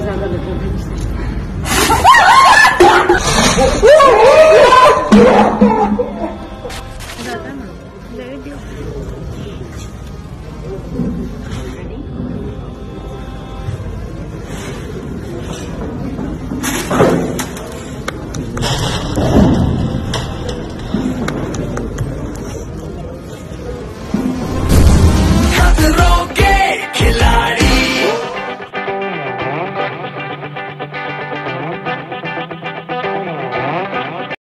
ज़्यादा ज़्यादा लगता है।